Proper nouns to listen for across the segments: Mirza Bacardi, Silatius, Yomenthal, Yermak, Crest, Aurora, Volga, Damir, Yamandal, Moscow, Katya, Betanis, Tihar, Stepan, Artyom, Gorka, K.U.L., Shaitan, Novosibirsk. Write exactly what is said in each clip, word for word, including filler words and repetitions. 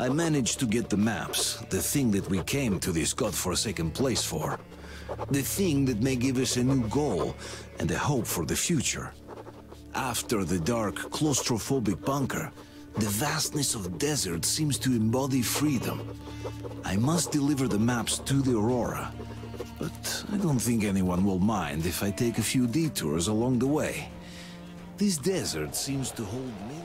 I managed to get the maps, the thing that we came to this godforsaken place for. The thing that may give us a new goal and a hope for the future. After the dark, claustrophobic bunker, the vastness of desert seems to embody freedom. I must deliver the maps to the Aurora, but I don't think anyone will mind if I take a few detours along the way. This desert seems to hold me...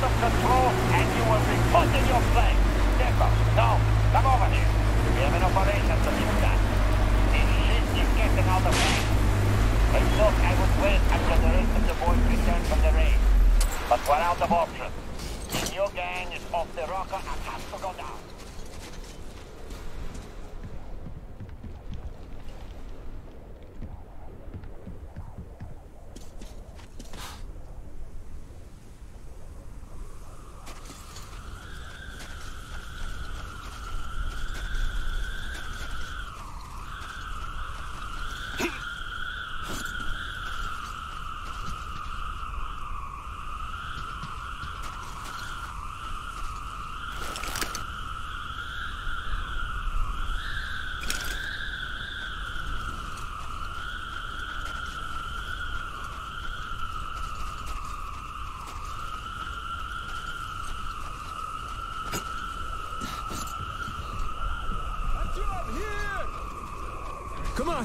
out of control and you will be put in your place. Stepan, now, come over here. We have an operation to be done. This shit is getting out of hand. I thought I would wait until the rest of the boys returned from the raid. But we're out of options. The new gang is off the rocker and has to go down. Come on!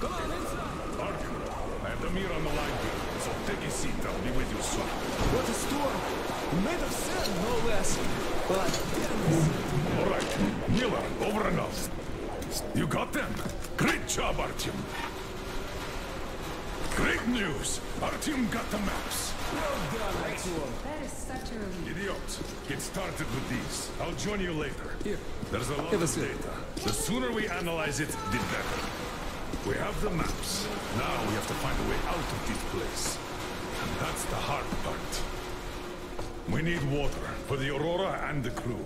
Come on, inside! Artyom, I have Damir on the line here, so take a seat, I'll be with you soon. What a storm! Made of sand, no less! Well, I didn't miss it. Alright, Miller, over and out. You got them? Great job, Artyom! Great news! Artyom got the maps! Well done, Artyom! That is such a relief. Idiot, get started with these. I'll join you later. Here. There's a lot of data. The sooner we analyze it, the better. We have the maps. Now we have to find a way out of this place. And that's the hard part. We need water for the Aurora and the crew.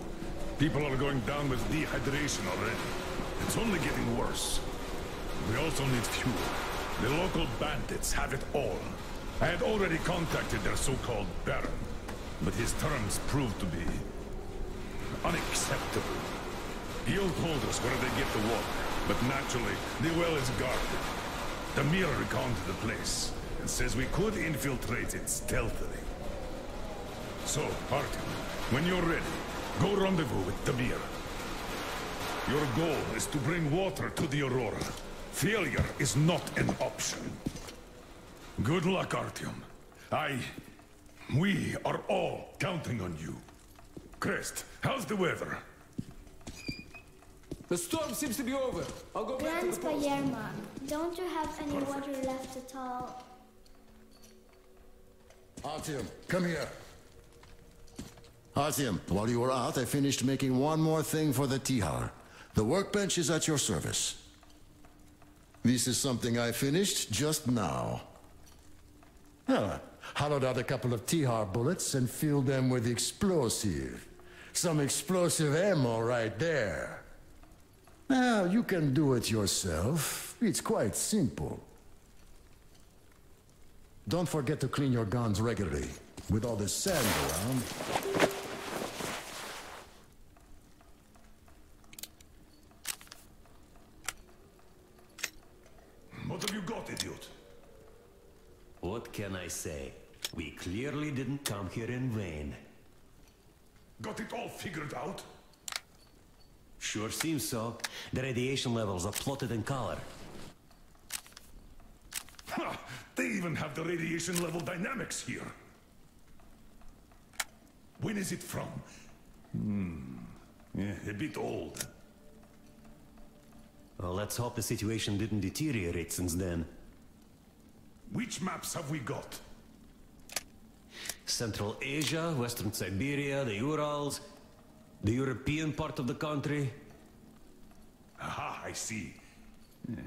People are going down with dehydration already. It's only getting worse. We also need fuel. The local bandits have it all. I had already contacted their so-called Baron, but his terms proved to be unacceptable. He'll told us where they get the water. But naturally, the well is guarded. Damir reconned the place, and says we could infiltrate it stealthily. So, Artyom, when you're ready, go rendezvous with Damir. Your goal is to bring water to the Aurora. Failure is not an option. Good luck, Artyom. I... we are all counting on you. Crest, how's the weather? The storm seems to be over. I'll go back to the post. Yermak, don't you have any Perfect. water left at all? Artyom, come here. Artyom, while you were out, I finished making one more thing for the Tihar. The workbench is at your service. This is something I finished just now. Huh. Hollowed out a couple of Tihar bullets and filled them with explosive. Some explosive ammo right there. Well, you can do it yourself. It's quite simple. Don't forget to clean your guns regularly. With all this sand around... What have you got, idiot? What can I say? We clearly didn't come here in vain. Got it all figured out? Sure seems so. The radiation levels are plotted in color. Ha! They even have the radiation level dynamics here. When is it from? Hmm. Yeah, a bit old. Well, let's hope the situation didn't deteriorate since then. Which maps have we got? Central Asia, Western Siberia, the Urals... the European part of the country? Aha, I see. Yeah.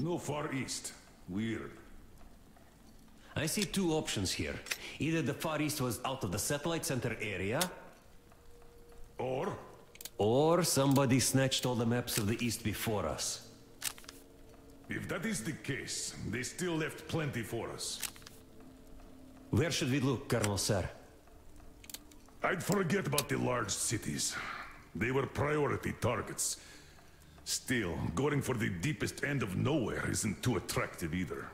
No Far East. Weird. I see two options here. Either the Far East was out of the satellite center area... Or? Or somebody snatched all the maps of the East before us. If that is the case, they still left plenty for us. Where should we look, Colonel Sir? I'd forget about the large cities. They were priority targets. Still, going for the deepest end of nowhere isn't too attractive either.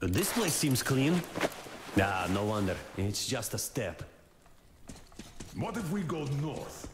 This place seems clean. Ah, no wonder. It's just a step. What if we go north?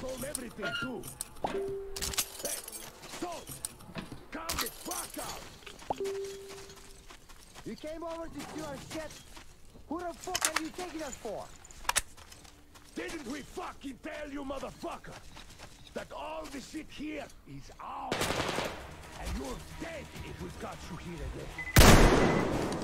sold everything too. Hey, sold! Calm the fuck out! You came over to steal our shit? Who the fuck are you taking us for? Didn't we fucking tell you, motherfucker, that all the shit here is ours? And you're dead if we got you here again.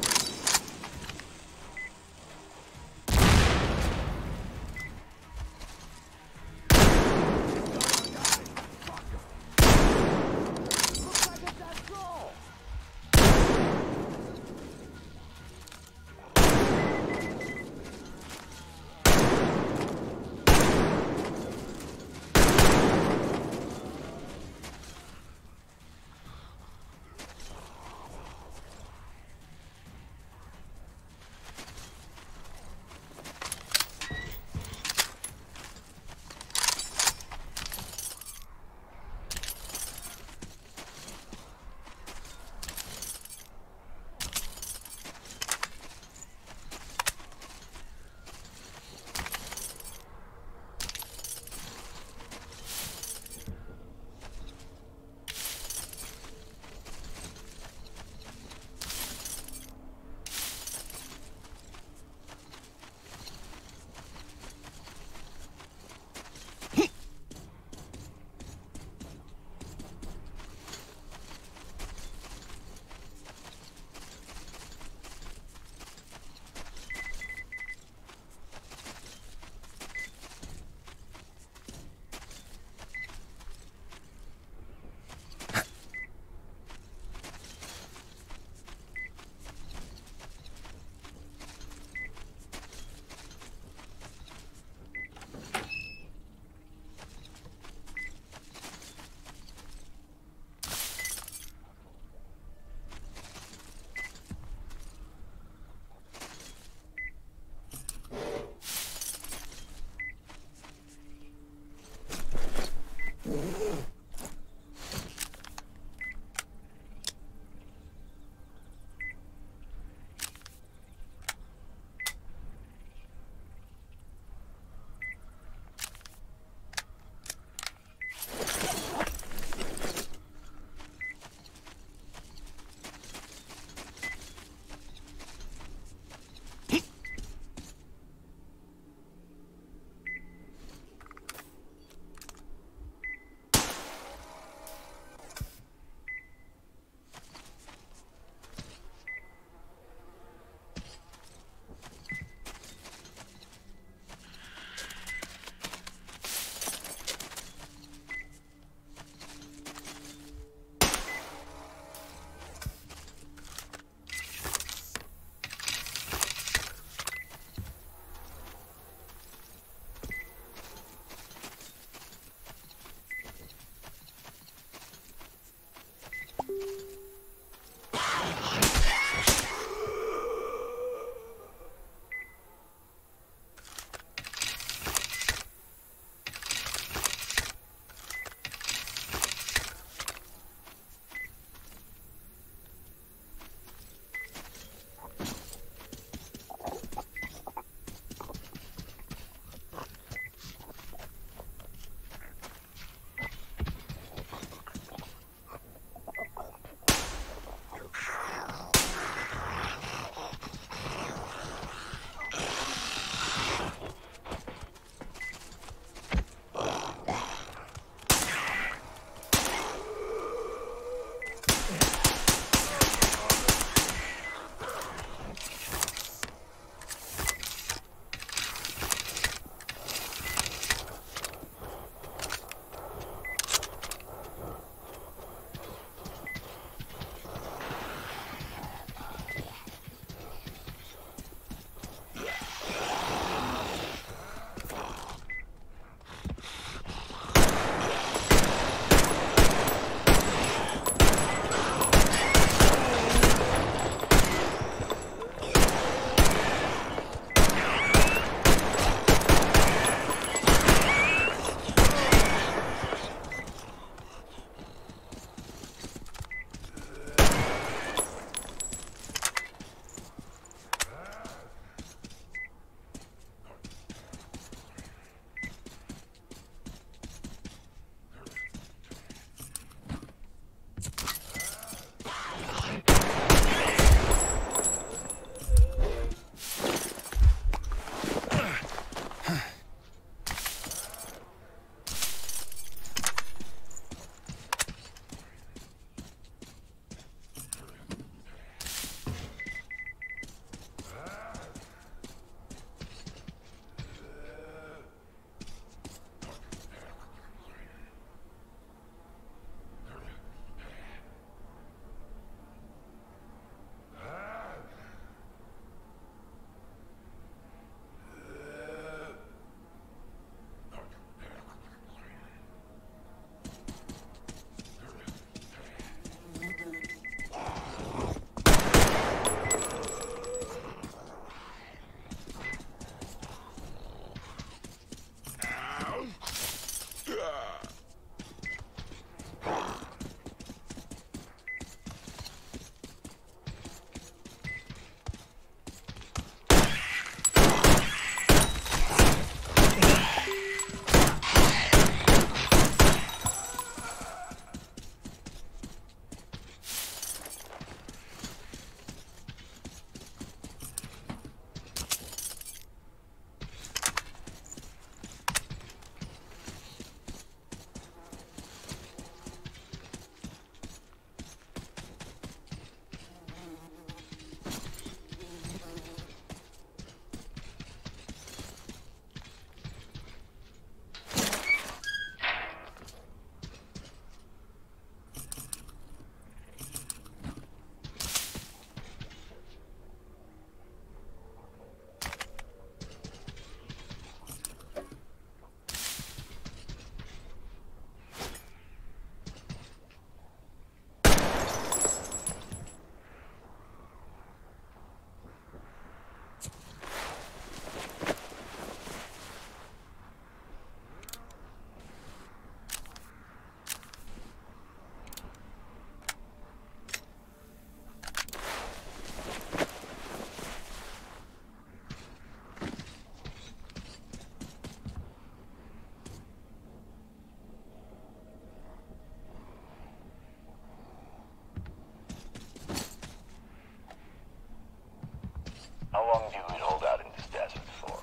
How long do you hold out in this desert for?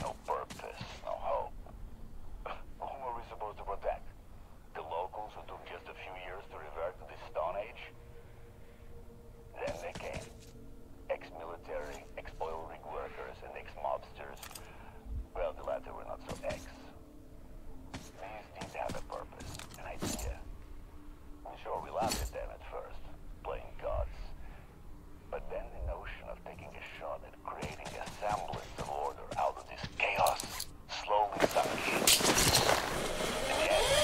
No purpose, no hope. Who are we supposed to protect? The locals who took just a few years to revert to the Stone Age? Then they came. Ex-military, ex-oil rig workers, and ex-mobsters. Well, the latter were not so ex. These need to have a purpose, an idea. I'm sure we laughed at them at first, playing gods. But then the notion of taking a shot at creating a semblance of order out of this chaos slowly sunk in. In the end,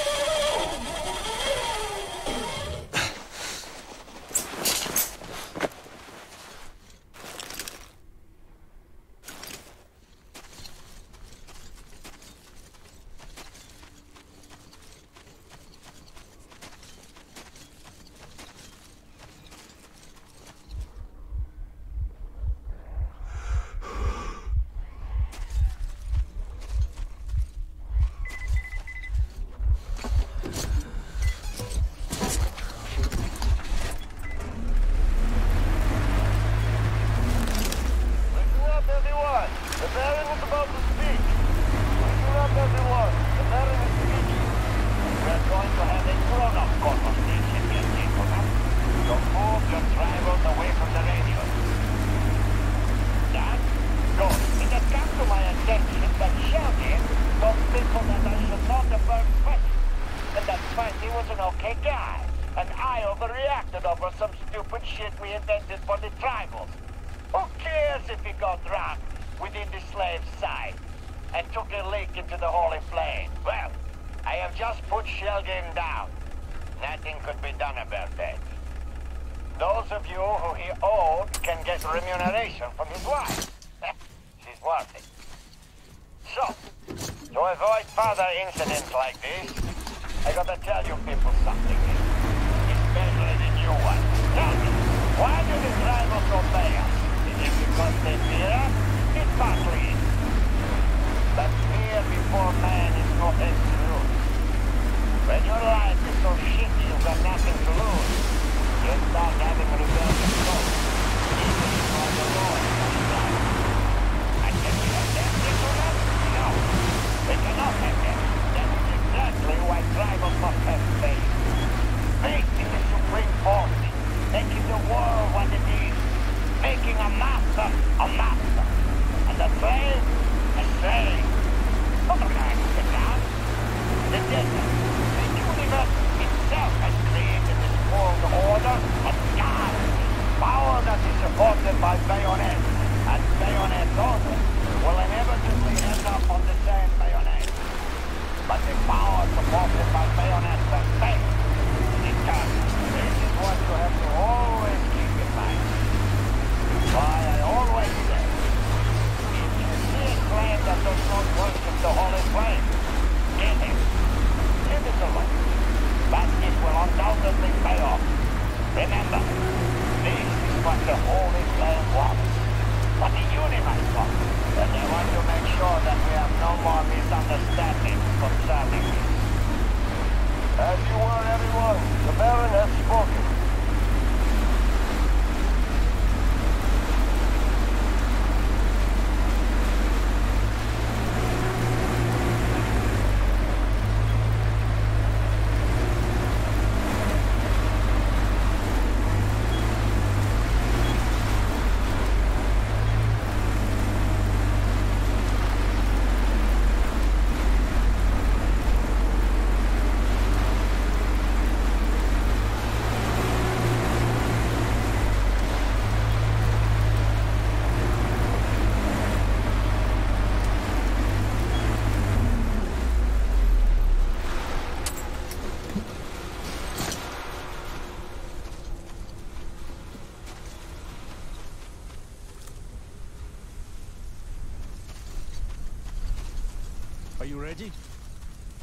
are you ready?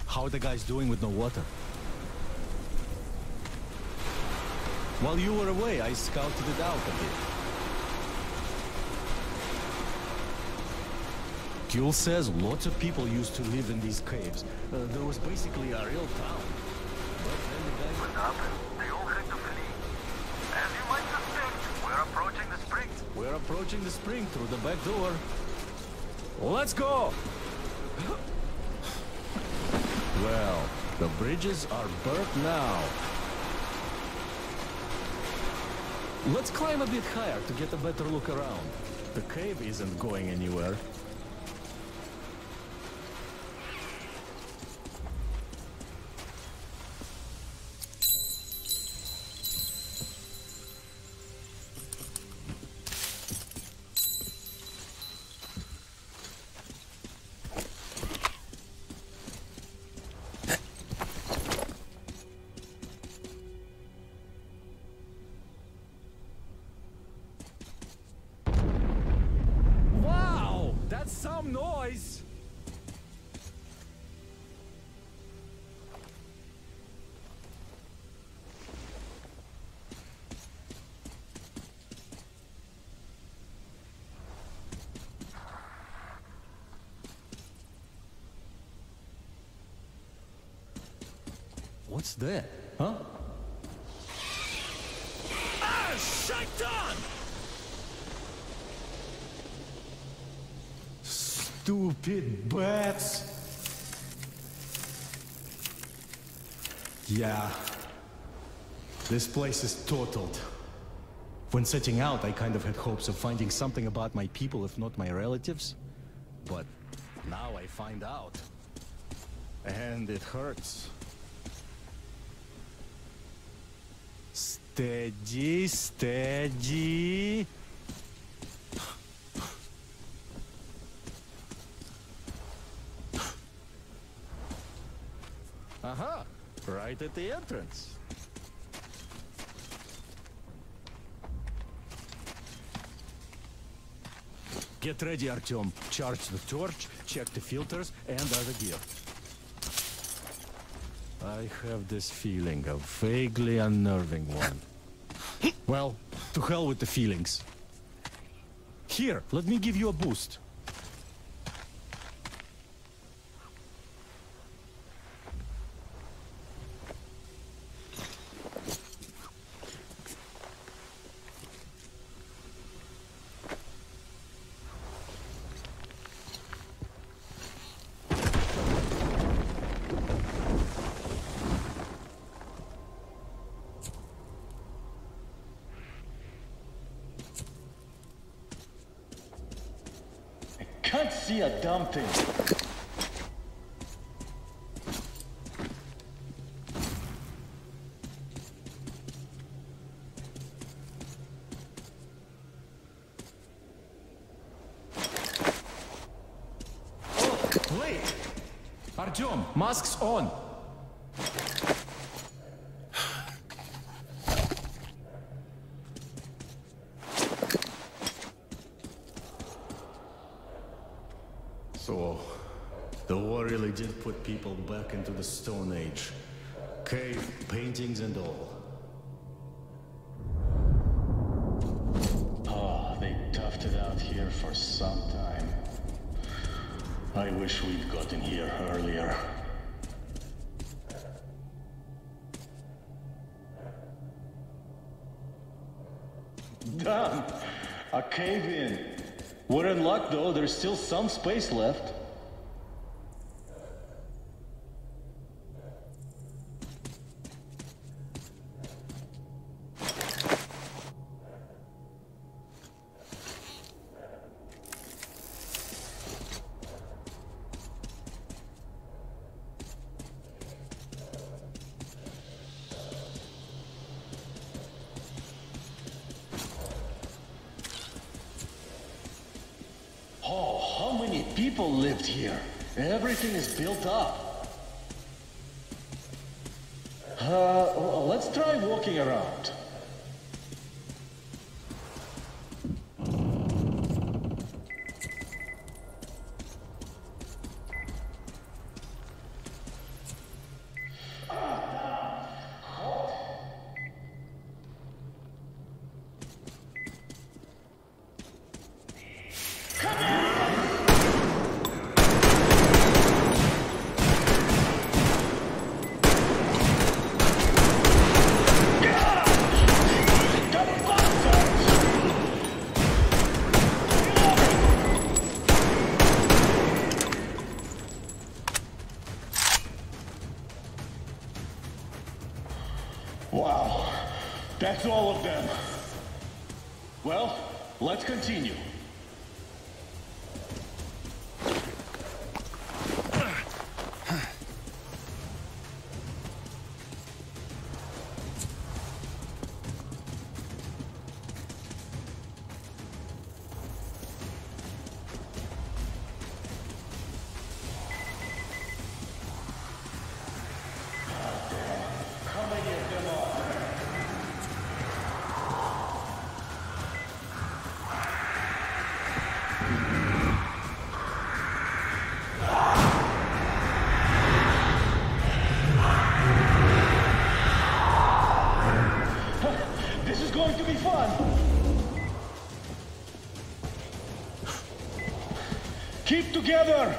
How are the guys doing with no water? While you were away, I scouted it out a bit. K U L says lots of people used to live in these caves. Uh, there was basically a real town. But then the guys went up. They all had to flee. As you might suspect, we're approaching the springs. We're approaching the spring through the back door. Let's go! Well, the bridges are burnt now. Let's climb a bit higher to get a better look around. The cave isn't going anywhere. What's that? Huh? Ah, shaitan! Stupid bats! Yeah. This place is totaled. When setting out, I kind of had hopes of finding something about my people, if not my relatives. But now I find out. And it hurts. Steady, steady. Aha, right at the entrance. Get ready, Artyom. Charge the torch, check the filters and other gear. I have this feeling, a vaguely unnerving one. Well, to hell with the feelings. Here, let me give you a boost. A dumb thing. Oh, wait! Artyom, masks on! Put people back into the Stone Age. Cave paintings and all. Ah, they toughed it out here for some time. I wish we'd gotten here earlier. Damn! A cave in! We're in luck though, there's still some space left. Everything is built up. Uh, well, let's try walking around. That's all of them. Well, let's continue. Together!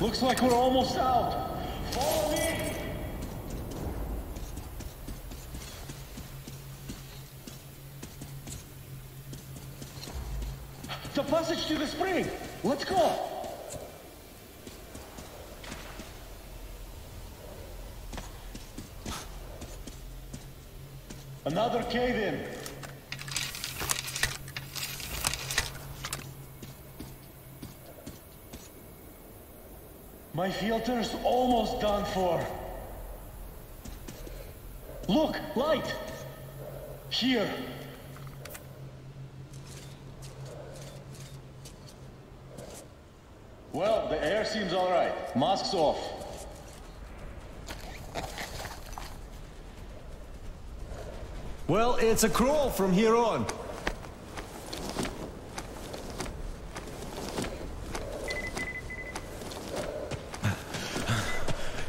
Looks like we're almost out. Follow me. The passage to the spring. Let's go. Another cave-in. My filter's almost done for. Look, light! Here. Well, the air seems all right. Masks off. Well, it's a crawl from here on.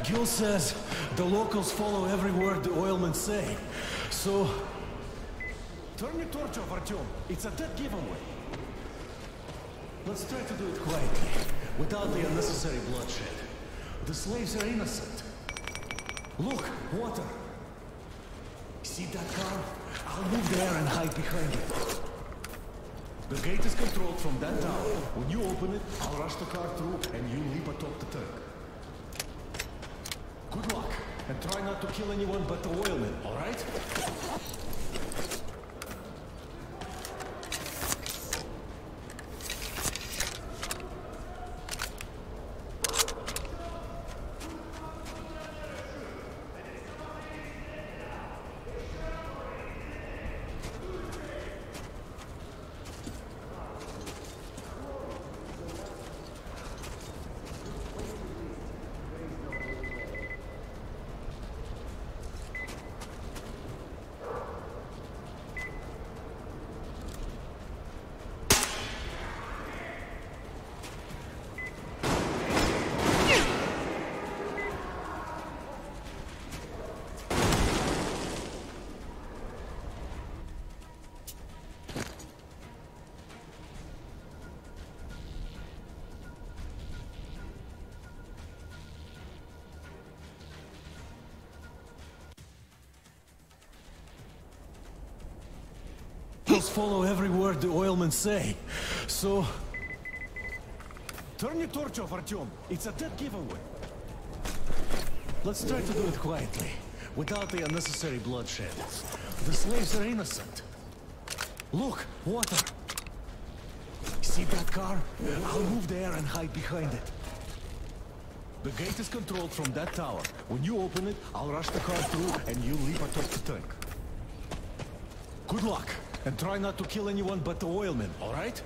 K U L says the locals follow every word the oilmen say, so... Turn your torch off, Artyom. It's a dead giveaway. Let's try to do it quietly, without the unnecessary bloodshed. The slaves are innocent. Look, water. See that car? I'll move there and hide behind it. The gate is controlled from that tower. When you open it, I'll rush the car through and you leap atop the tank. Good luck, and try not to kill anyone but the oilmen, all right? Follow every word the oilmen say, so... Turn your torch off, Artyom. It's a dead giveaway. Let's try to do it quietly, without the unnecessary bloodshed. The slaves are innocent. Look, water. See that car? I'll move there and hide behind it. The gate is controlled from that tower. When you open it, I'll rush the car through and you leap atop the tank. Good luck. And try not to kill anyone but the oilmen, all right?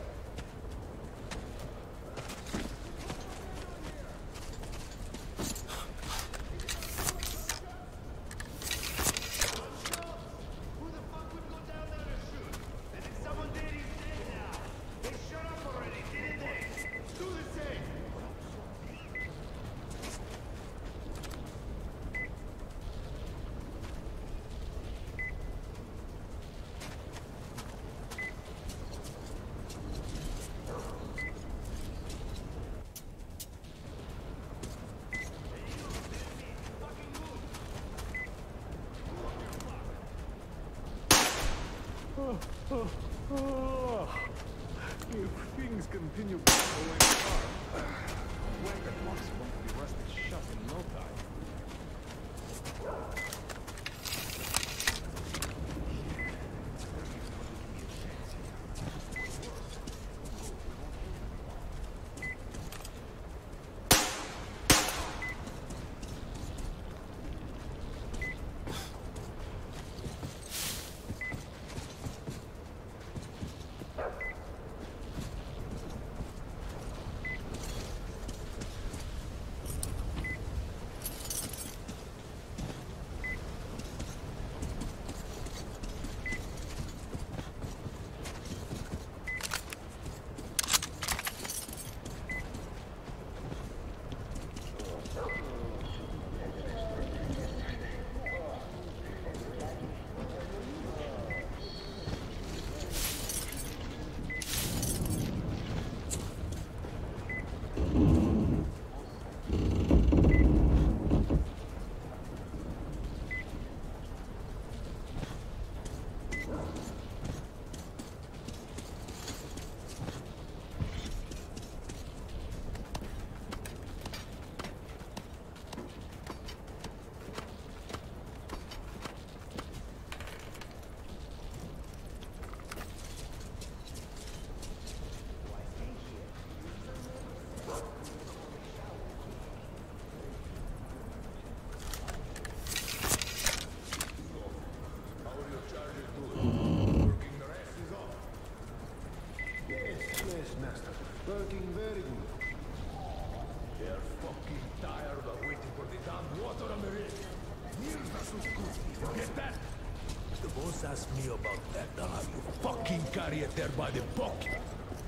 There by the pocket.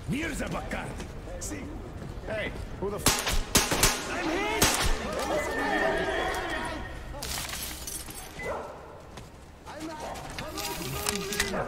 Mirza Bacardi. See? Hey, who the f... I'm here! I'm not... I'm not...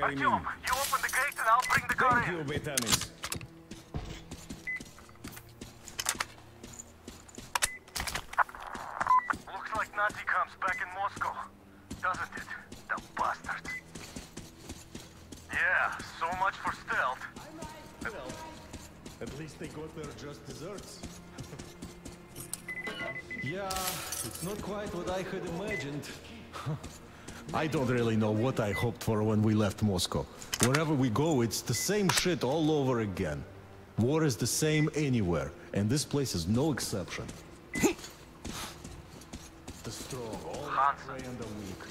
Artyom, you open the gate and I'll bring the car in. Thank you, Betanis. Looks like Nazi comes back in Moscow, doesn't it? The bastards. Yeah, so much for stealth. Well, at least they got their just desserts. Yeah, it's not quite what I had imagined. I don't really know what I hoped for when we left Moscow. Wherever we go, it's the same shit all over again. War is the same anywhere, and this place is no exception. The strong, all the way and the weak.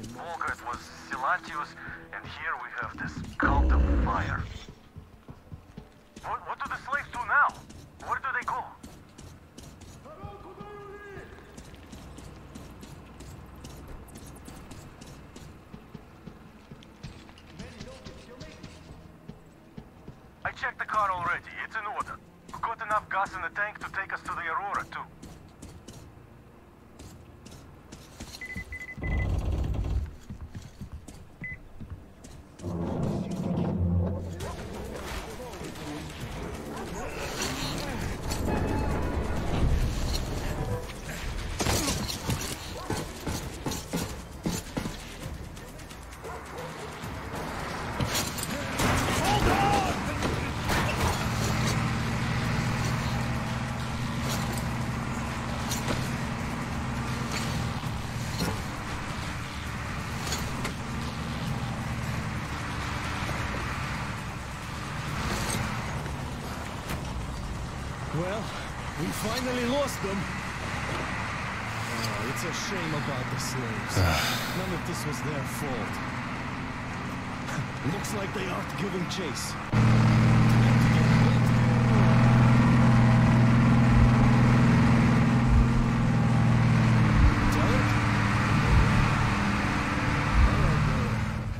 In Volga it was Silatius, and here we have this cult of fire. What, what do the slaves do now? Where do they go? I checked the car already. It's in order. We've got enough gas in the tank to take us to the Aurora, too. Finally lost them. Oh, it's a shame about the slaves. None of this was their fault. Looks like they aren't giving chase.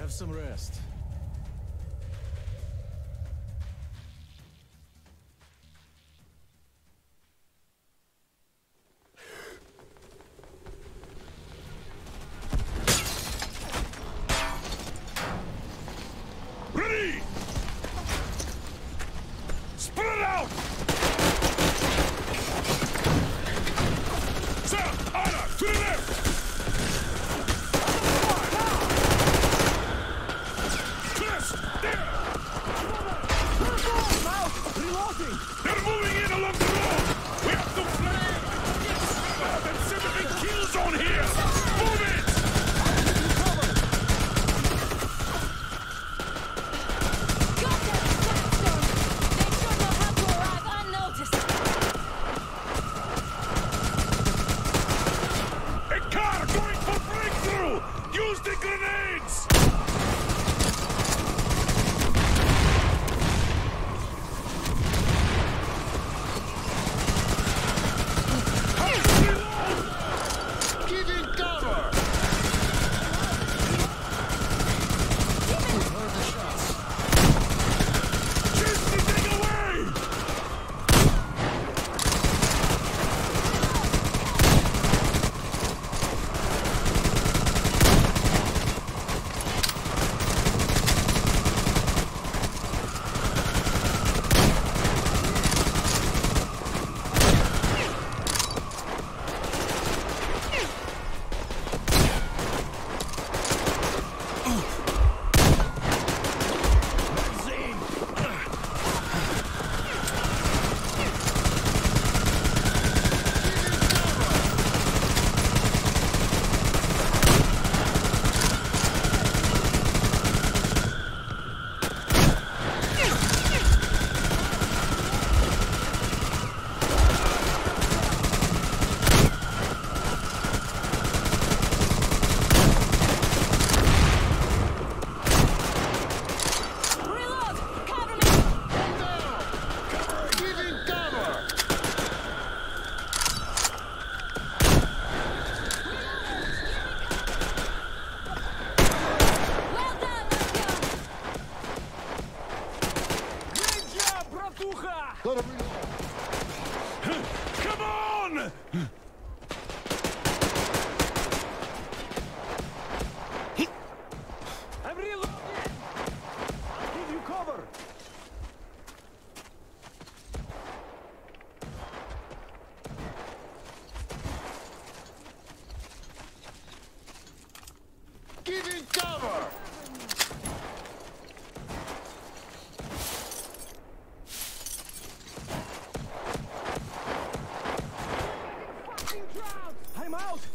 Have some rest.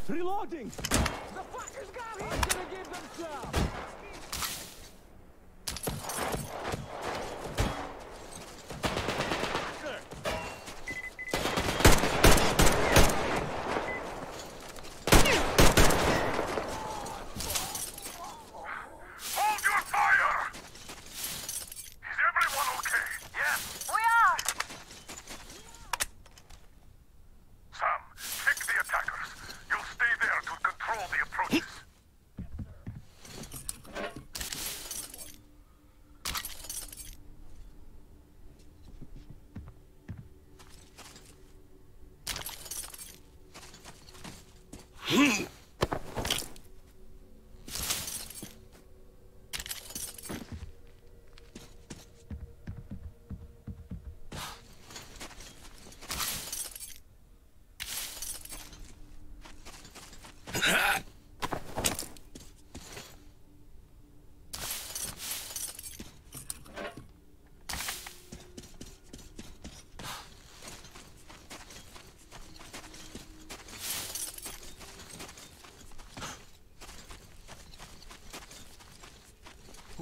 Reloading! The fuckers got here! I'm gonna give them some!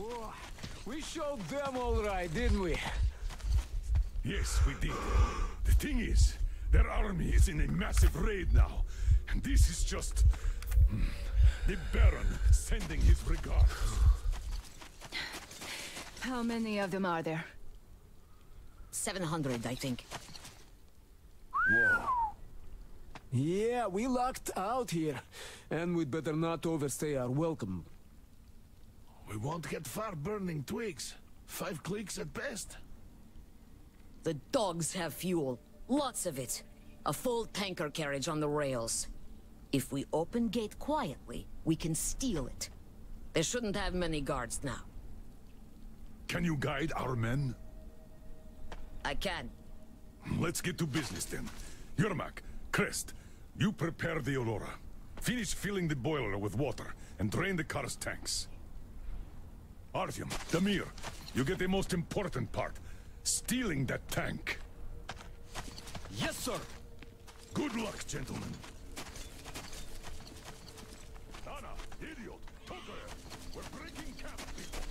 Oh, we showed them all right, didn't we? Yes, we did. The thing is, their army is in a massive raid now. And this is just... Mm, the Baron sending his regards. How many of them are there? seven hundred, I think. Whoa. Yeah, we lucked out here. And we'd better not overstay our welcome. We won't get far burning twigs. Five clicks at best. The dogs have fuel. Lots of it. A full tanker carriage on the rails. If we open gate quietly, we can steal it. They shouldn't have many guards now. Can you guide our men? I can. Let's get to business then. Yermak, Crest, you prepare the Aurora. Finish filling the boiler with water and drain the car's tanks. Artyom, Damir, you get the most important part. Stealing that tank. Yes, sir! Good luck, gentlemen. Anna, idiot, conqueror, we're breaking camp, people.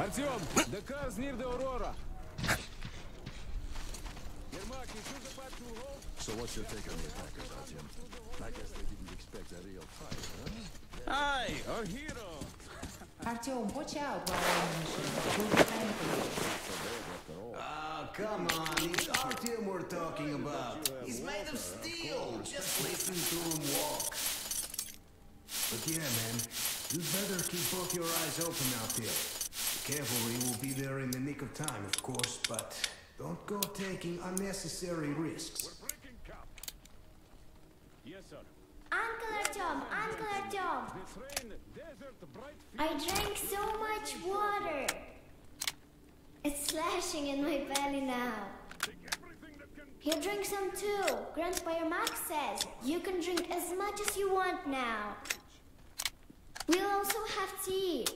Artyom, the car's near the Aurora. Yermak, you shoot the path through hole? So what's your take on the attackers, Artyom? I guess they didn't expect a real fight, huh? Aye, our hero! Artyom, watch out while I'm... Oh, come on, it's Artyom we're talking about. He's made of steel, just listen to him walk. But yeah, man, you'd better keep both your eyes open out there. Cavalry will be there in the nick of time, of course, but don't go taking unnecessary risks. We're breaking camp. Yes, sir. Uncle Artyom, Uncle Artyom. I drank so much water. It's slashing in my belly now. He'll drink some too. Grandpa Yermak says you can drink as much as you want now. We'll also have tea.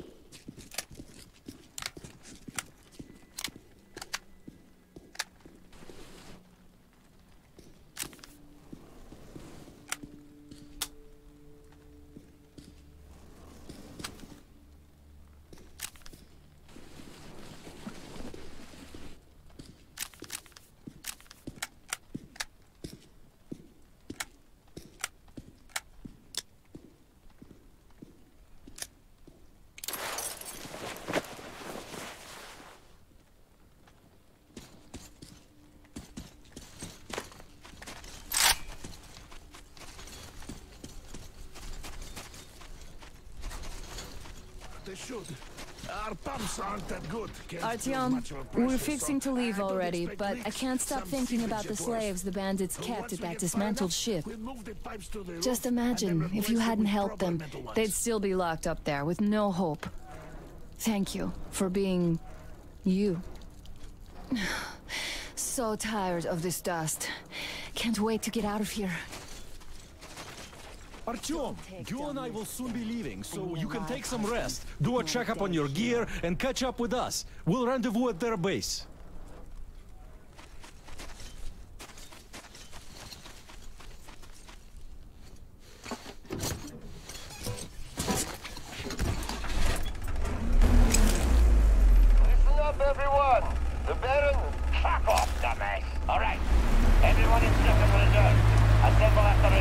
They should. Our pumps aren't that good. Artyom, we're fixing to leave already, but I can't stop thinking about the slaves the bandits kept at that dismantled ship. Just imagine, if you hadn't helped them, they'd still be locked up there with no hope. Thank you for being... you. So tired of this dust. Can't wait to get out of here. Artyom, you and I will soon be leaving, so you can take some rest, do a checkup on your gear, and catch up with us. We'll rendezvous at their base. Listen up, everyone! The Baron... Fuck off, dumbass! Alright, everyone in circle for the dirt. Assemble after me. K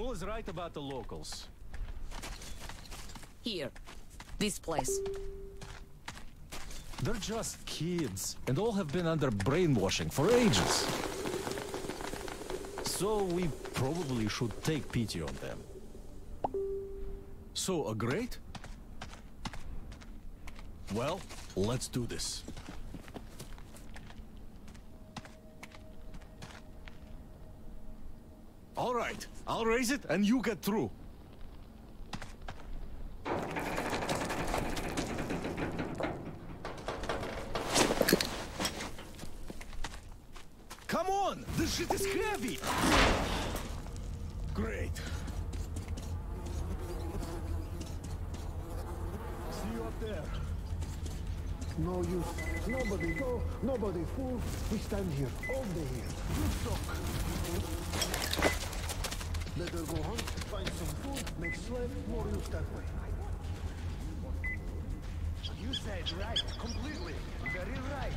U L is right about the locals. Here. This place. They're just kids, and all have been under brainwashing for ages. So we probably should take pity on them. So agreed? Well, let's do this. All right, I'll raise it and you get through. Come on, this shit is heavy. Great. See you up there. No use. Nobody go. Nobody fool. We stand here all day here. You suck. Let her go hunt. Find some food. Make slave. More use that way. You said right. Completely. Very right.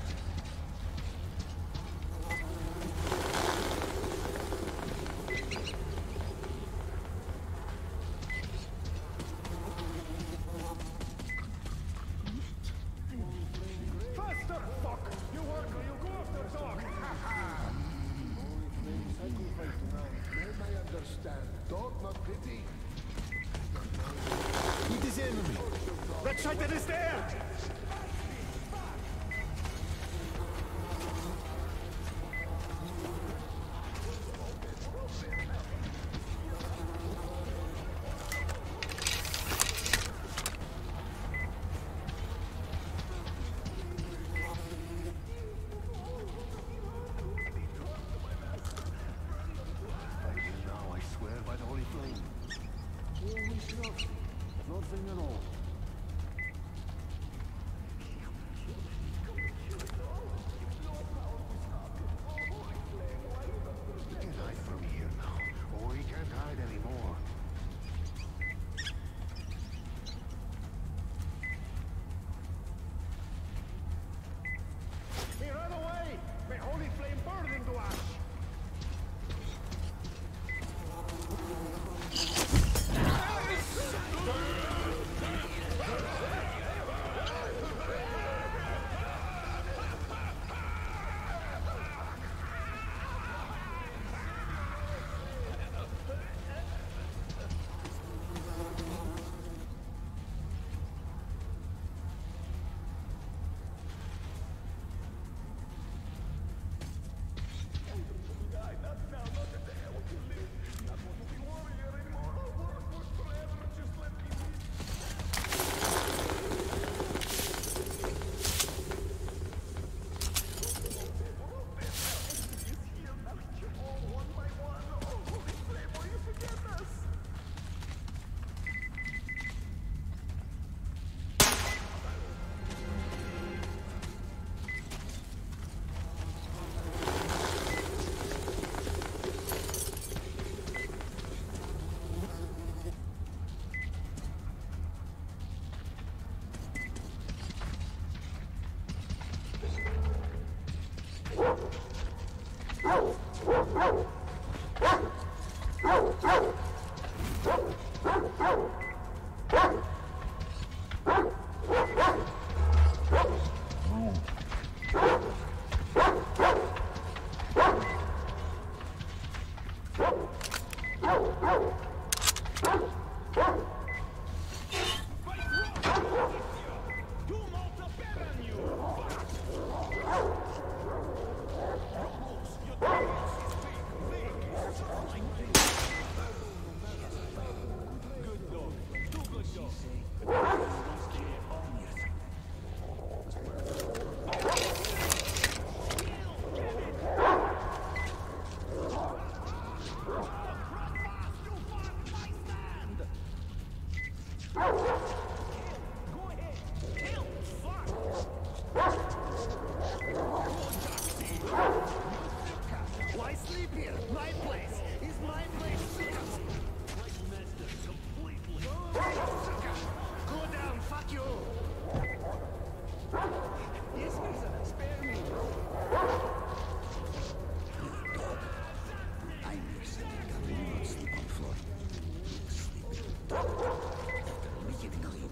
We're getting clean.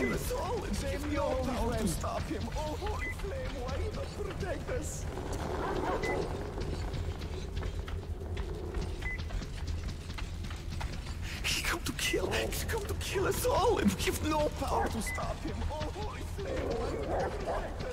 human. Save your power to stop him. Oh, Holy Flame, why not protect us? He come to kill us. He come to kill us all, and we have no power to stop him. Oh, Holy Flame, why not protect us?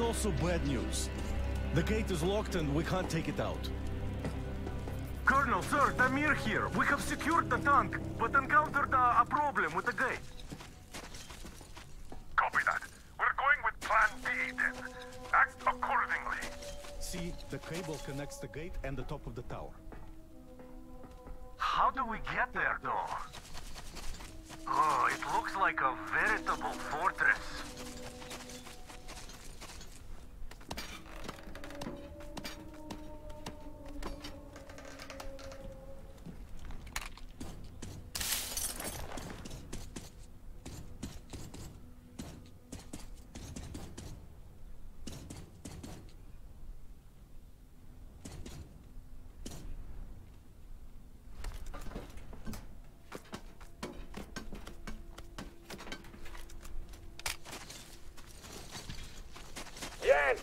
Also bad news. The gate is locked and we can't take it out. Colonel, sir, Damir here. We have secured the tank, but encountered a, a problem with the gate. Copy that. We're going with Plan B then. Act accordingly. See, the cable connects the gate and the top of the tower. How do we get there, though? Oh, it looks like a veritable fortress.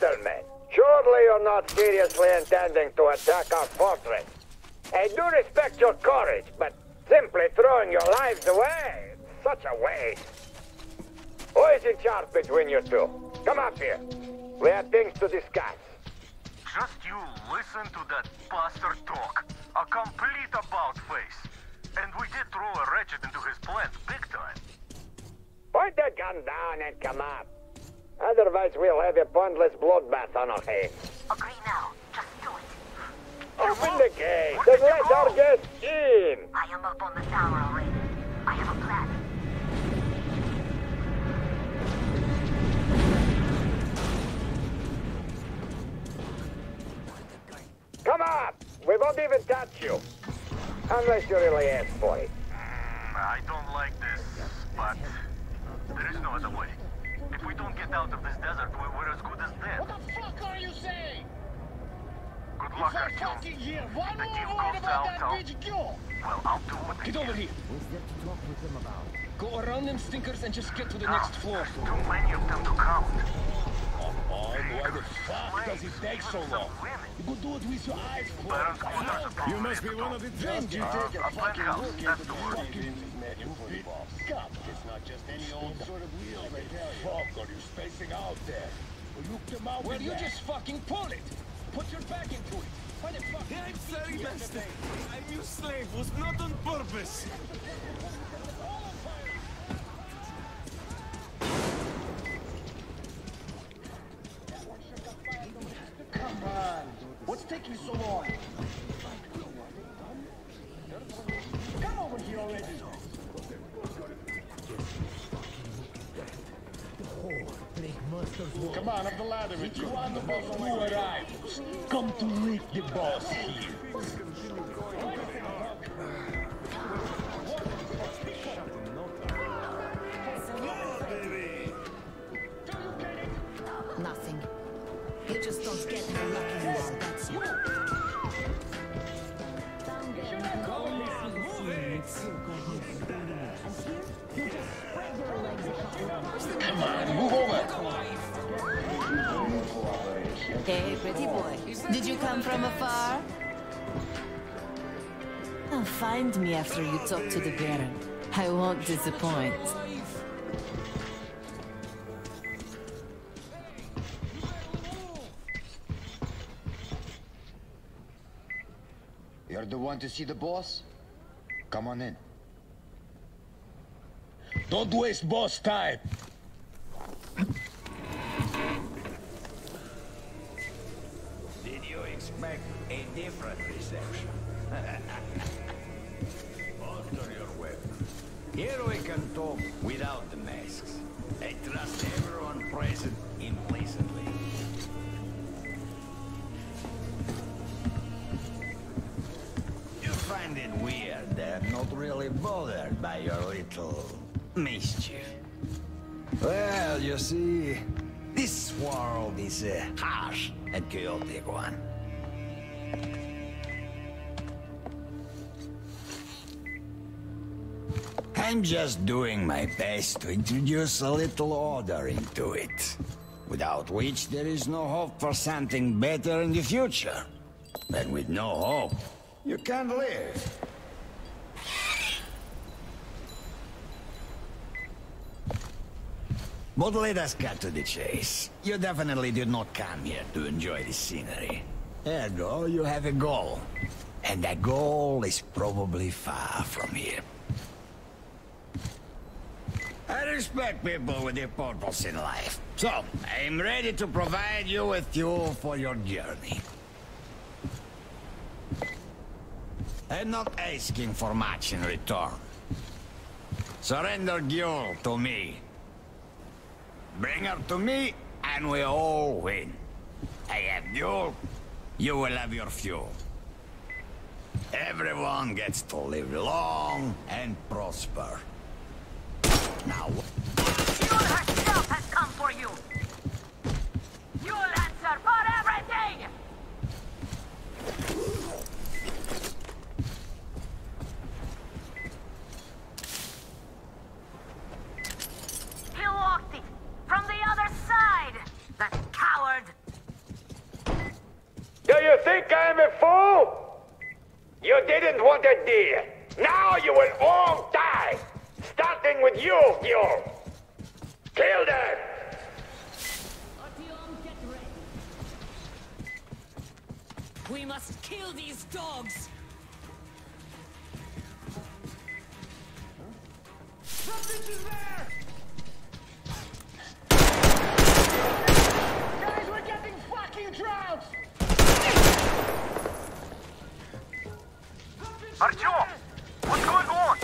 Gentlemen, surely you're not seriously intending to attack our fortress. I do respect your courage, but simply throwing your lives away, it's such a waste. Who is in charge between you two? Come up here. We have things to discuss. Just you listen to that bastard talk. A complete about-face. And we did throw a wretched into his plans big time. Point that gun down and come up. Otherwise, we'll have a pointless bloodbath on our hands. Agree now. Just do it. Open the gate and let our guests in. I am up on the tower already. I have a plan. Come up. We won't even touch you. Unless you really ask for it. Mm, I don't like this, but there is no other way. If we don't get out of this desert, we're as good as dead. What the fuck are you saying? Good luck, Artyom. It's our fucking year. Why the deal goes down, Tom. Well, I'll do what I can. Get over here. What's there to talk with them about? Go around them stinkers and just get to the no, next floor. There's too many of them to count. Come on, why the fuck does it take so long? You could do it with your eyes closed. You must be one of the drunk. You take a fucking look at the fucking... Come. It's not just any old sort of wheel, I tell you. Fuck, are you spacing out there? Well, you come out well, you that. Just fucking pull it. Put your back into it. Why the fuck? I'm sorry, master. I knew slave was not on purpose. Come on. What's taking so long? Come over here already. Come on, up the ladder with you. Are the boss who arrived. Come to meet the boss here. Nothing. You just don't get how lucky you are, that's you. Come on, move over. Hey, pretty boy. Did you come from afar? Now find me after you talk to the Baron. I won't disappoint. You're the one to see the boss? Come on in. Don't waste boss time! Did you expect a different reception? Alter your weapons. Here we can talk without the masks. I trust everyone present implicitly. You find it weird they're not really bothered by your little mischief. Well, you see, this world is a harsh and chaotic one. I'm just doing my best to introduce a little order into it, without which there is no hope for something better in the future. And with no hope, you can't live. But let us cut to the chase. You definitely did not come here to enjoy the scenery. Ergo, you have a goal. And that goal is probably far from here. I respect people with a purpose in life. So, I'm ready to provide you with fuel for your journey. I'm not asking for much in return. Surrender K U L to me. Bring her to me, and we all win. I have fuel, you will have your fuel. Everyone gets to live long and prosper. Now... K U L herself has come for you! K U L answer for everything! He locked it! From the other side! That coward! Do you think I'm a fool? You didn't want a deal! Now you will all die! Starting with you, K U L Kill them! Artyom, get ready. We must kill these dogs! Huh? Something is there! Guys, we're getting fucking drowned! Artyom! What's going on?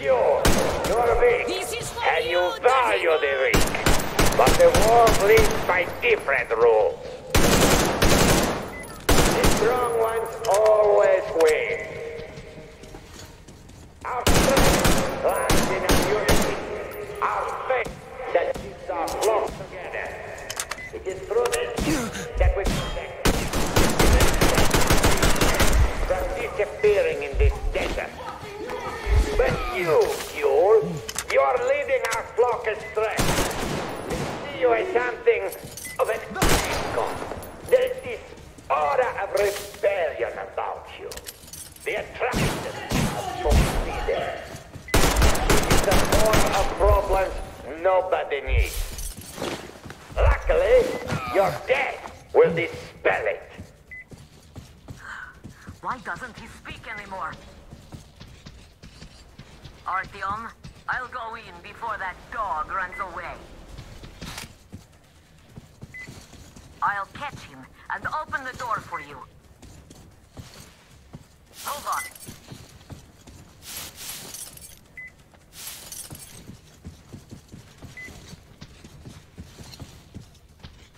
You are weak, and you value the weak. But the world lives by different rules. The strong ones always win. Our strength lies in our unity. Our faith that keeps our flock together. It is through this that we protect from disappearing in this desert. But you, K U L, you are leading our flock astray. We see you as something of an icon. There is this aura of rebellion about you. The attraction for leaders. It's a form of problems nobody needs. Luckily, your death will dispel it. Why doesn't he speak anymore? Artyom, I'll go in before that dog runs away. I'll catch him and open the door for you. Hold on.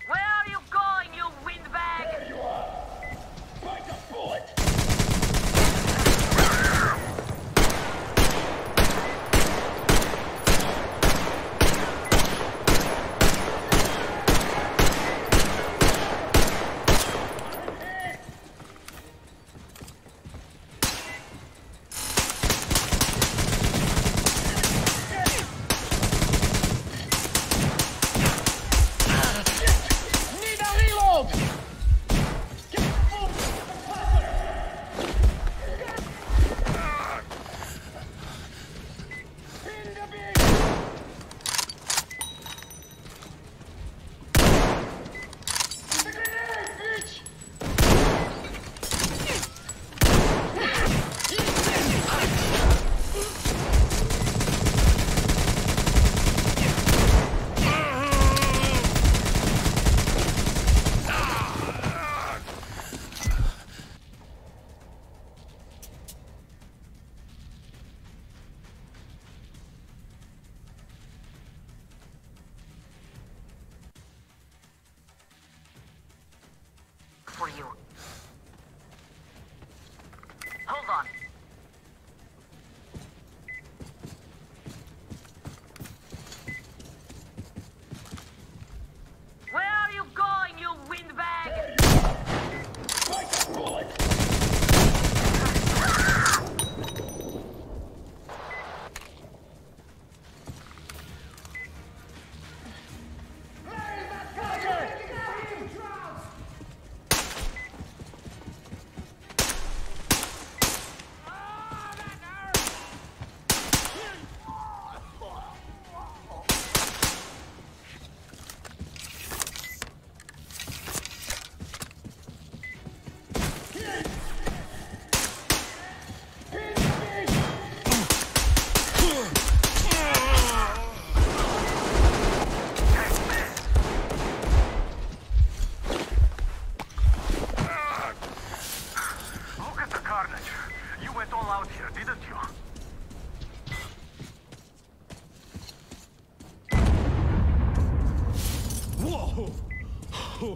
Where are you going, you windbag? There you are. Like a bullet. you. Hold on. Where are you going, you windbag? Like a bullet.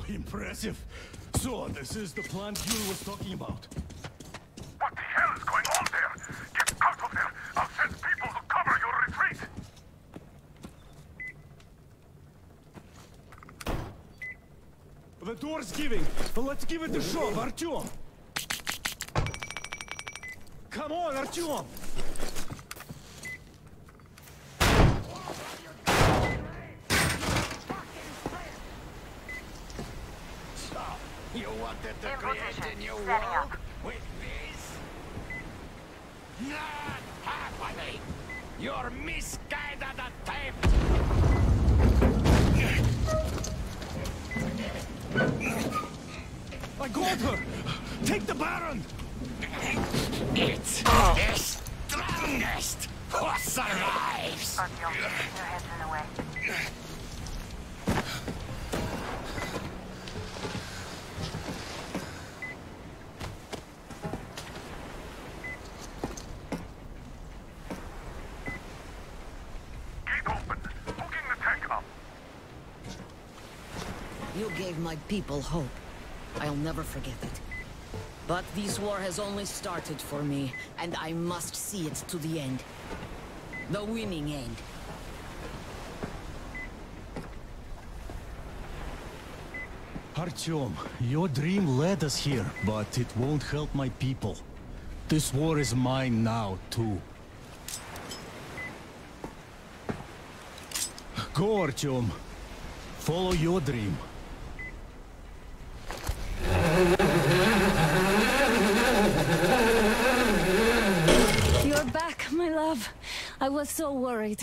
Impressive. So, this is the plant K U L was talking about. What the hell is going on there? Get out of there! I'll send people to cover your retreat! The door's giving. Let's give it a shove, Artyom! Come on, Artyom! Create a new world with this? Not happening! Your misguided attempt! I got her! Take the Baron! It's the strongest who survives! Artyom, your head's in the way. My people hope. I'll never forget it. But this war has only started for me, and I must see it to the end. The winning end. Artyom, your dream led us here, but it won't help my people. This war is mine now, too. Go, Artyom. Follow your dream. I was so worried.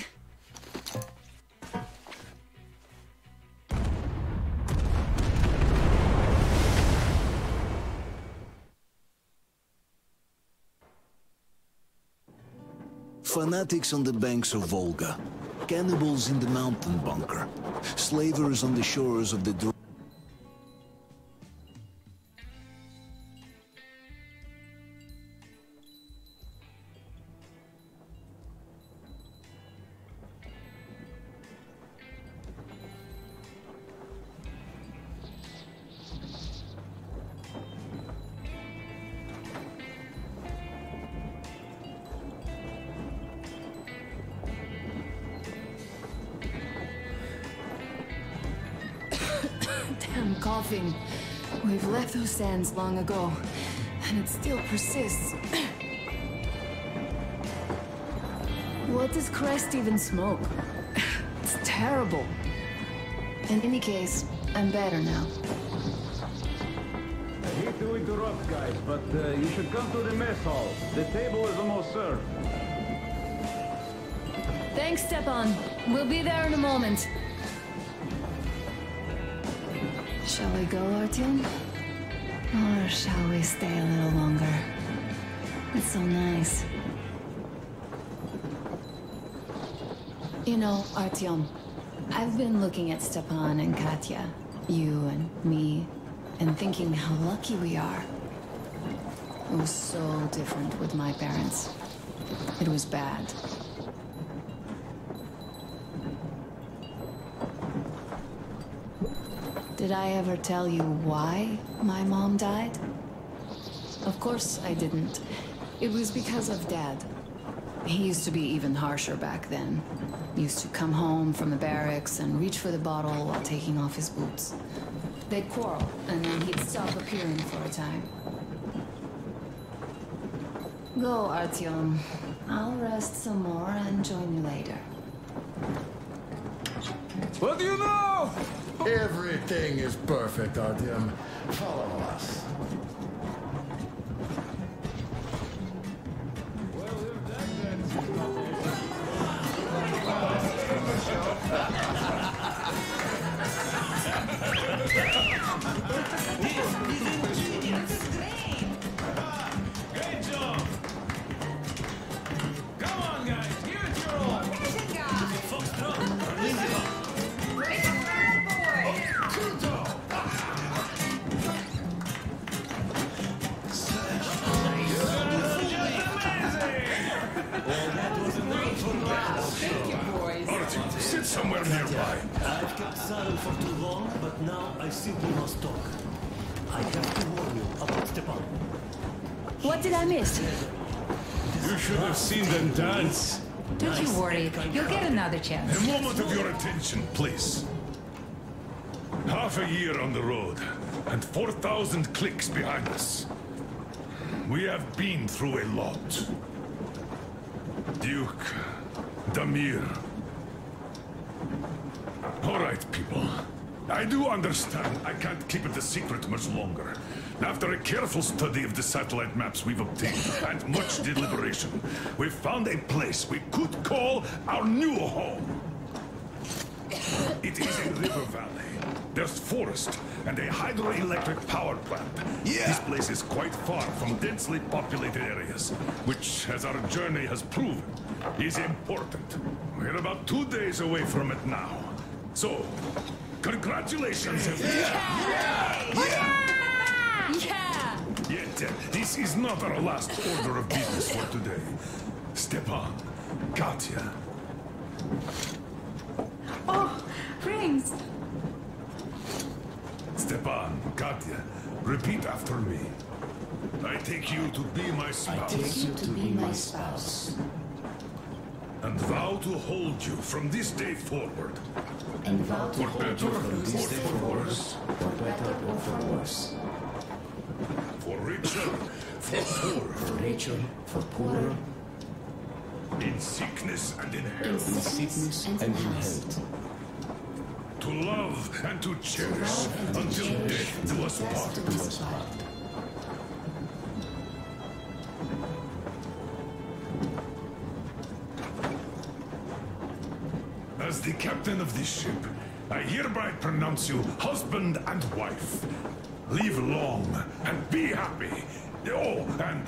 Fanatics on the banks of Volga, cannibals in the mountain bunker, slavers on the shores of the Dr- Coughing. We've left those sands long ago, and it still persists. What does Crest even smoke? It's terrible. In any case, I'm better now. I hate to interrupt, guys, but uh, you should come to the mess hall. The table is almost served. Thanks, Stepan. We'll be there in a moment. Shall we go, Artyom? Or shall we stay a little longer? It's so nice. You know, Artyom, I've been looking at Stepan and Katya, you and me, and thinking how lucky we are. It was so different with my parents. It was bad. Did I ever tell you why my mom died? Of course I didn't. It was because of Dad. He used to be even harsher back then. He used to come home from the barracks and reach for the bottle while taking off his boots. They'd quarrel, and then he'd stop appearing for a time. Go, Artyom. I'll rest some more and join you later. What do you know? Everything is perfect, Artyom. Follow us. Somewhere nearby. I've kept silent for too long, but now I simply must talk. I have to warn you about Stepan. What did I miss? You should have seen them dance. Don't you worry. You'll get another chance. A moment of your attention, please. Half a year on the road, and four thousand clicks behind us. We have been through a lot. Duke, Damir. All right, people. I do understand I can't keep it a secret much longer. After a careful study of the satellite maps we've obtained and much deliberation, we've found a place we could call our new home. It is a river valley. There's forest and a hydroelectric power plant. Yeah. This place is quite far from densely populated areas, which, as our journey has proven, is important. We're about two days away from it now. So, congratulations, everyone! Yeah! Yeah! Yeah! Yeah! Yet, uh, this is not our last order of business for today. Stepan, Katya. Oh, rings! Stepan, Katya, repeat after me. I take you to be my spouse. I take you to be my spouse. And vow to hold you from this day forward. And vow to hold you from this day forward. For better or for worse. For richer, for poorer. For richer, for poorer. In sickness and in health. In sickness and in health. To love and to cherish until death do us part. As the captain of this ship, I hereby pronounce you husband and wife. Live long and be happy. Oh, and...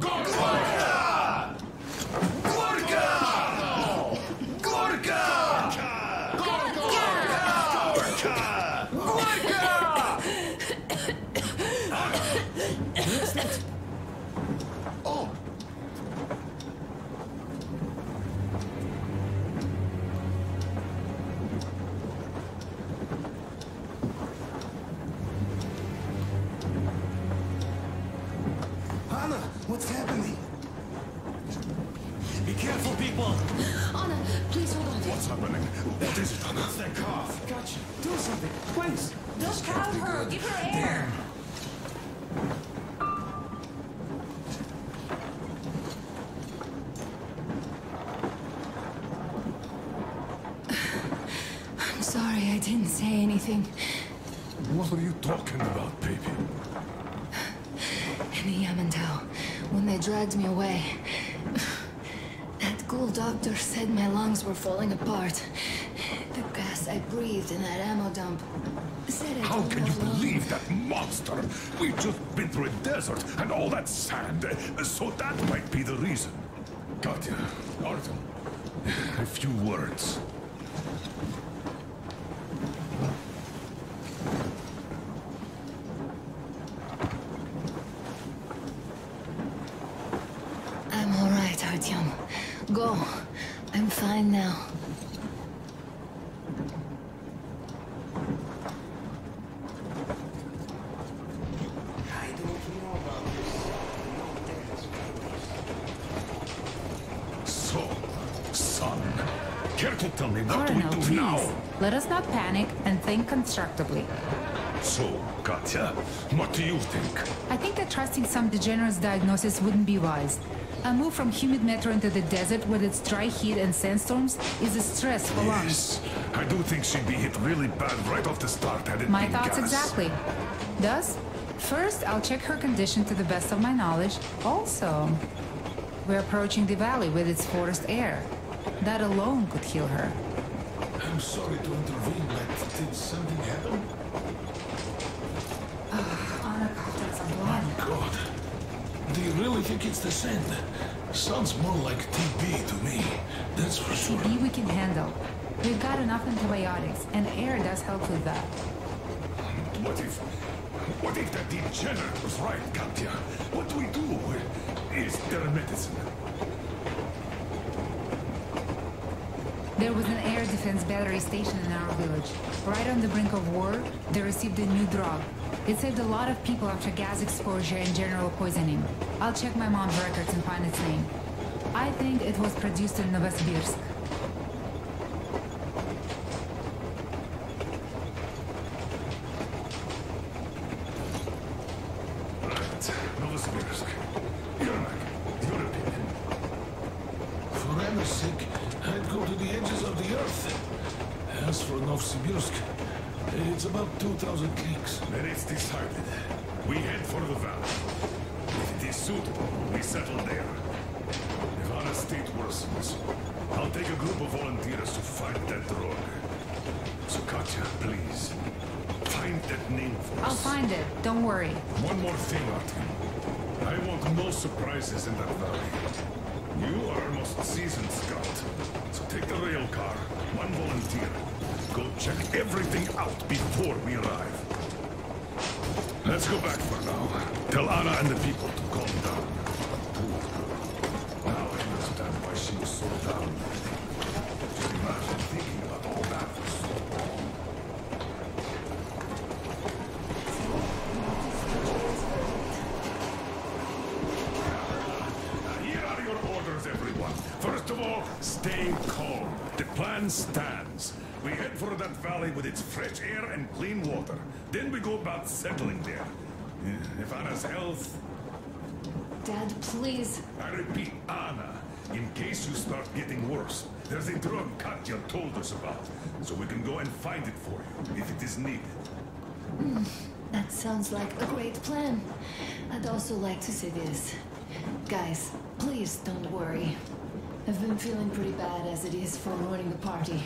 Gorka! Gorka! Gorka! Gorka! Gorka! Gorka! Gorka! Oh! What's happening? Be careful, people! Anna, please hold on. What's happening? What is it, Anna? It's that cough. Gotcha. Do something. Please. Don't crowd her. Give her air. I'm sorry I didn't say anything. What are you talking about, baby? In the Yamandal. When they dragged me away, that K U L doctor said my lungs were falling apart. The gas I breathed in that ammo dump said I How can you long. believe that monster? We've just been through a desert and all that sand, so that might be the reason. Katya, Artyom, a few words. Go. I'm fine now. Tell me what Arno, we do please. now. Let us not panic and think constructively. So, Katya, what do you think? I think that trusting some degenerate's diagnosis wouldn't be wise. A move from humid metro into the desert with its dry heat and sandstorms is a stress for lungs. Yes, I do think she'd be hit really bad right off the start had it My been thoughts gas. exactly. Thus, first I'll check her condition to the best of my knowledge. Also, we're approaching the valley with its forest air. That alone could heal her. I'm sorry to intervene, but did something happen? Do you really think it's the sand? Sounds more like T B to me, that's for sure. T B we can handle. We've got enough antibiotics, and air does help with that. What if... what if that degenerate was right, Katya? What do we do? Is there a medicine? There was an air defense battery stationed in our village. Right on the brink of war, they received a new drug. It saved a lot of people after gas exposure and general poisoning. I'll check my mom's records and find its name. I think it was produced in Novosibirsk. Right. Novosibirsk. Yermak, your opinion. Forever sick, I'd go to the edges of the earth. As for Novosibirsk, it's about two thousand clicks. Then it's decided. We head for the valley. If it is suitable, we settle there. If our state worsens, I'll take a group of volunteers to fight that drug. So Katya, please, find that name for us. I'll find it. Don't worry. One more thing, Artyom. I want no surprises in that valley. You are a most seasoned scout. So take the rail car, one volunteer. Go check everything out before we arrive. Let's go back for now. Tell Anna and the people to calm down. Poor girl. Now I understand why she was so down. Just imagine thinking about all that for so long. Now, here are your orders, everyone. First of all, stay calm. The plan stands. We head for that valley with its fresh air and clean water. Then we go about settling there. If Anna's health... Dad, please. I repeat, Anna. In case you start getting worse, there's a drug Katya told us about. So we can go and find it for you, if it is needed. Mm, that sounds like a great plan. I'd also like to see this. Guys, please don't worry. I've been feeling pretty bad as it is for ruining the party.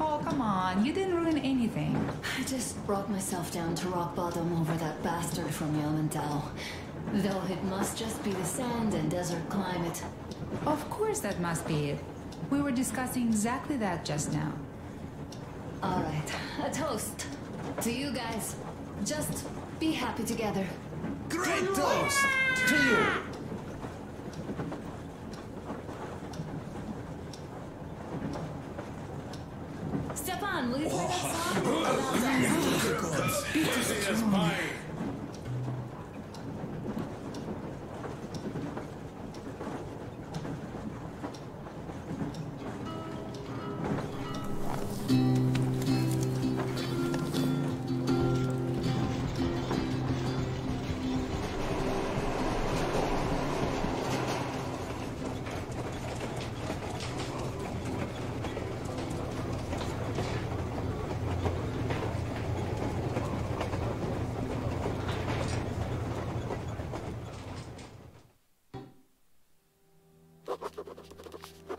Oh, come on. You didn't ruin anything. I just brought myself down to rock bottom over that bastard from Yomenthal. Though it must just be the sand and desert climate. Of course that must be it. We were discussing exactly that just now. All right. A toast. To you guys. Just be happy together. Great toast! To you! Stepan, will you play that song? Oh, God. This is mine.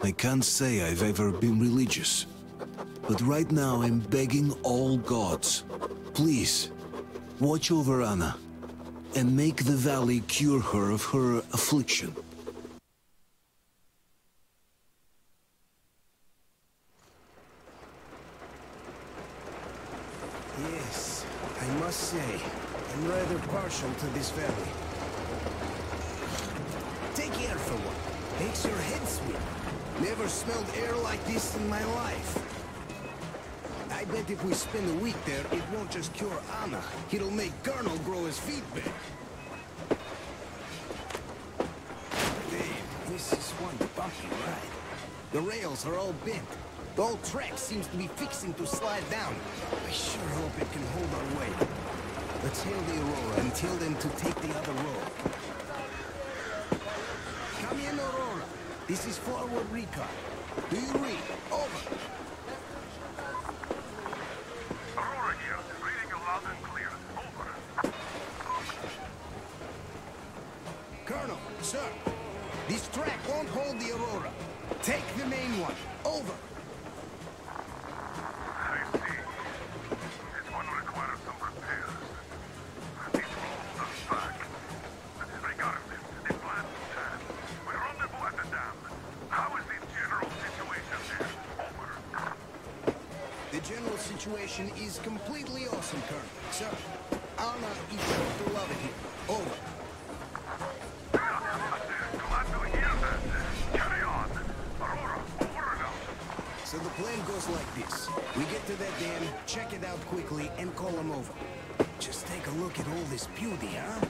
I can't say I've ever been religious, but right now I'm begging all gods, please, watch over Anna, and make the valley cure her of her affliction. Yes, I must say, I'm rather partial to this valley. Take air for one. Makes your head swim. Never smelled air like this in my life. I bet if we spend a week there, it won't just cure Anna. It'll make Colonel grow his feet back. Damn, this is one bumpy ride. The rails are all bent. The whole track seems to be fixing to slide down. I sure hope it can hold our weight. Let's hail the Aurora and tell them to take the other road. Come in, Aurora. This is forward recon. Do you read? Over. Aurora here. Reading you loud and clear. Over. Colonel, sir. This track won't hold the Aurora. Take the main one. Over. Is completely awesome, Colonel. Sir, I'll not be sure to love it here. Over. Glad to hear that. Carry on. Aurora, over and out. So the plan goes like this. We get to that dam, check it out quickly, and call them over. Just take a look at all this beauty, huh?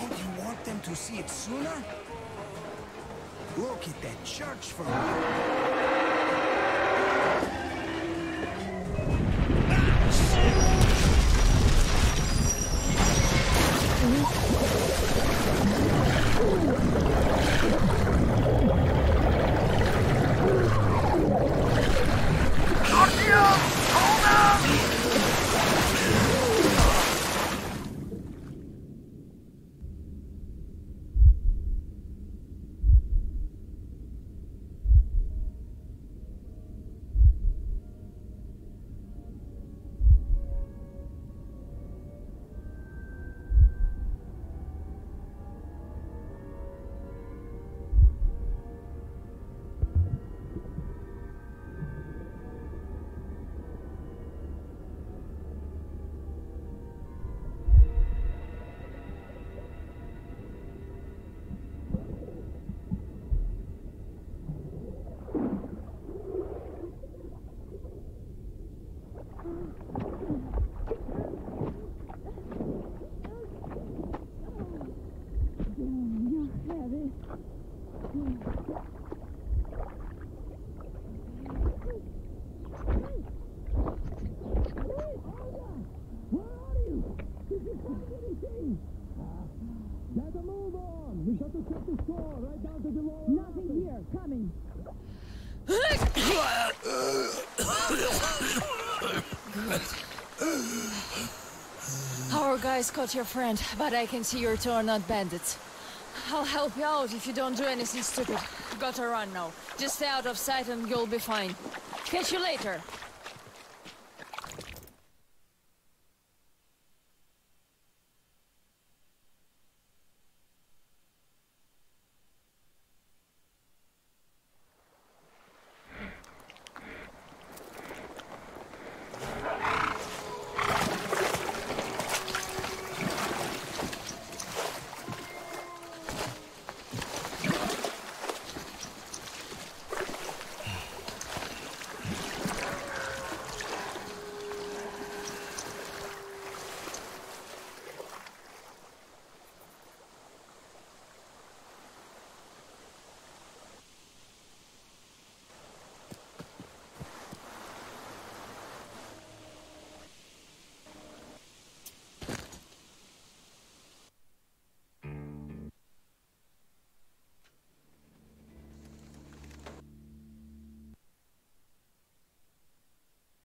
Don't you want them to see it sooner? Look at that church for me. Caught your friend, but I can see your two are not bandits. I'll help you out if you don't do anything stupid. Gotta run now. Just stay out of sight and you'll be fine. Catch you later.